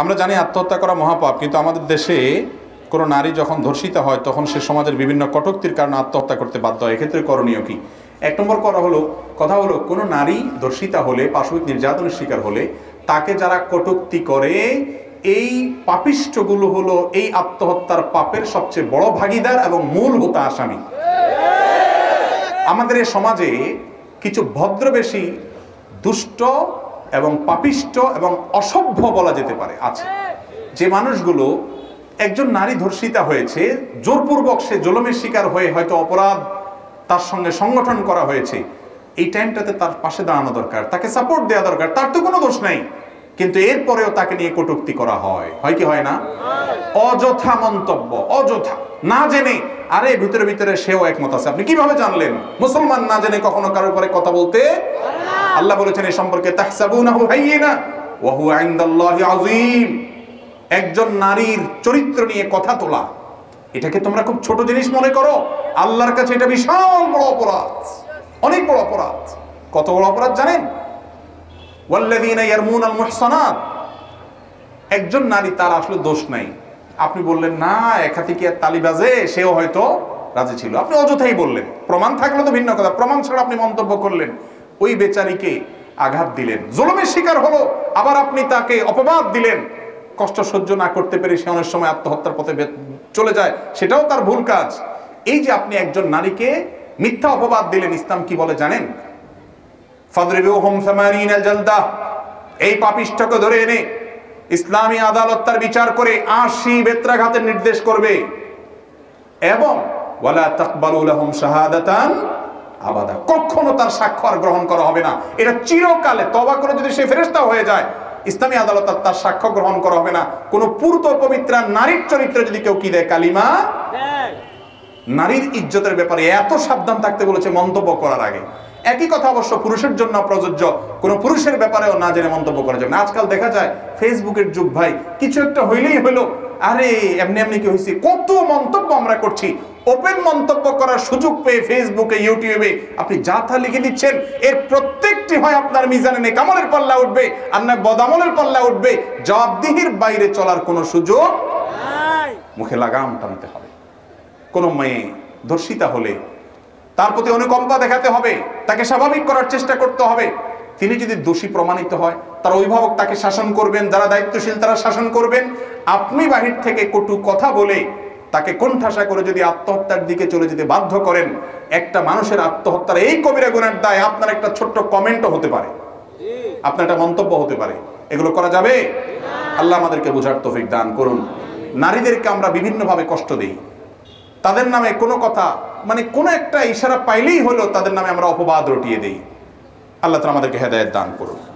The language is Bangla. আমরা জানি আত্মহত্যা করা মহাপাপ, কিন্তু আমাদের দেশে কোনো নারী যখন ধর্ষিতা হয় তখন সে সমাজের বিভিন্ন কটূক্তির কারণে আত্মহত্যা করতে বাধ্য হয়। এক্ষেত্রে করণীয় কি? এক নম্বর কথা হলো কোনো নারী ধর্ষিতা হলে, পাশবিক নির্যাতনের শিকার হলে, তাকে যারা কটূক্তি করে এই পাপিষ্টগুলো হলো এই আত্মহত্যার পাপের সবচেয়ে বড় ভাগিদার এবং মূল হোতা আসামি। আমাদের এই সমাজে কিছু ভদ্রবেশী দুষ্ট এবং পাপিষ্ট এবং অসভ্য বলা যেতে পারে আছে, যে মানুষগুলো একজন নারী ধর্ষিতা হয়েছে, জোরপূর্বক সে জুলুমের শিকার হয়ে হয়তো অপরাধ তার সঙ্গে সংগঠন করা হয়েছে, এই টাইমটাতে তার পাশে দাঁড়ানো দরকার, তাকে সাপোর্ট দেওয়া দরকার, তার তো কোনো দোষ নাই, কিন্তু এরপরেও তাকে নিয়ে কটূক্তি করা হয়। হয় কি হয় না? অযথা মন্তব্য, অযথা না জেনে। আরে ভিতরে ভিতরে সেও একমত আছে, আপনি কিভাবে জানলেন? মুসলমান না জেনে কখনো কারোর উপরে কথা বলতে, আল্লাহ বলেছেন এই সম্পর্কে, তাহসাবুনাহু হাইয়িনা ওয়া হুয়া ইনদাল্লাহি আযীম। একজন নারীর চরিত্র নিয়ে কথা তোলা, এটাকে তোমরা খুব ছোট জিনিস মনে করো, আল্লাহর কাছে এটা বিশাল বড় অপরাধ, অনেক বড় অপরাধ। কত বড় অপরাধ জানেন? ওয়াল্লাযীনা ইয়ারমুনাল মুহসানাত, একজন নারী তার আসলে দোষ নাই, আপনি বললেন না একা থেকে আর তালি বাজে, সেও হয়তো রাজি ছিল, আপনি অযথাই বললেন, প্রমাণ থাকলে তো ভিন্ন কথা, প্রমাণ ছাড়া আপনি মন্তব্য করলেন, ওই বেচারীকে আঘাত দিলেন, জুলুমের শিকার হলো, আবার আপনি তাকে অপবাদ দিলেন, কষ্ট সহ্য না করতে পেরে সে অনেক সময় আত্মহত্যার পথে চলে যায়, সেটাও তার ভুল কাজ। এই যে আপনি একজন নারীকে মিথ্যা অপবাদ দিলেন, ইসলাম কি বলে জানেন? ফাদরিবুহুম সামানিনা জালদা, এই পাপিষ্ঠকে ধরে এনে ইসলামী আদালত তার বিচার করে ৮০ বেত্রাঘাতের নির্দেশ করবে, এবং ওয়ালা তাকবালু লাহুম শাহাদাতান আবাদা, কখনো তার সাক্ষ্য আর গ্রহণ করা হবে না। এটা চিরকালে, তওবা করে যদি সে ফেরেশতা হয়ে যায়, ইসলামী আদালত তার সাক্ষ্য গ্রহণ করা হবে না। কোনো পূর্ত পবিত্রা নারীর চরিত্র যদি কেউ কি দেয়, কালিমা দেয়। নারীর ইজ্জতের ব্যাপারে এত সাবধান থাকতে বলেছে মন্তব্য করার আগে। একই কথা অবশ্য পুরুষের জন্য প্রযোজ্য, কোনো পুরুষের ব্যাপারেও না জেনে মন্তব্য করা যাবে না। আজকাল দেখা যায় ফেসবুকের যুগ ভাই, কিছু একটা হইলেই হলো, আরে এমনি এমনি কি হয়েছে, কত মন্তব্য আমরা করছি। ওপেন মন্তব্য করার সুযোগ পেয়ে ফেসবুকে, ইউটিউবে আপনি যা তা লিখে দিচ্ছেন, এর প্রত্যেকটি হয় আপনার মিজানে নেকামলের পাল্লা উঠবে আর না বদামলের পাল্লা উঠবে। জবাবদিহির বাইরে চলার কোনো সুযোগ নাই, মুখে লাগাম টানতে হবে। কোনো মেয়ে ধর্ষিতা হলে তার প্রতি অনুকম্পা দেখাতে হবে, তাকে স্বাভাবিক করার চেষ্টা করতে হবে। তিনি যদি দোষী প্রমাণিত হয়, তার অভিভাবক তাকে শাসন করবেন, যারা দায়িত্বশীল তারা শাসন করবেন। আপনি বাহির থেকে কটু কথা বলে তাকে কোণঠাসা করে যদি আত্মহত্যার দিকে চলে যেতে বাধ্য করেন, একটা মানুষের আত্মহত্যার এই কবিরা গুনার দায় আপনার একটা ছোট্ট কমেন্টও হতে পারে, আপনার একটা মন্তব্য হতে পারে। এগুলো করা যাবে? আল্লাহ আমাদেরকে বোঝার তৌফিক দান করুন। নারীদেরকে আমরা বিভিন্নভাবে কষ্ট দিই, তাদের নামে কোনো কথা, মানে কোনো একটা ইশারা পাইলেই হলো তাদের নামে আমরা অপবাদ রটিয়ে দিই। আল্লাহ তাআলা আমাদেরকে হেদায়েত দান করুন।